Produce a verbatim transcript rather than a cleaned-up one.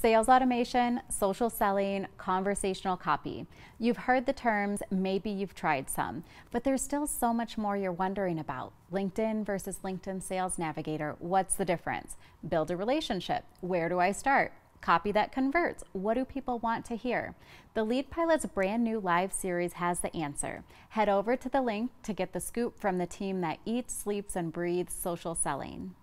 Sales automation, social selling, conversational copy. You've heard the terms, maybe you've tried some, but there's still so much more you're wondering about. LinkedIn versus LinkedIn Sales Navigator, what's the difference? Build a relationship, where do I start? Copy that converts, what do people want to hear? The Lead Pilots brand new live series has the answer. Head over to the link to get the scoop from the team that eats, sleeps, and breathes social selling.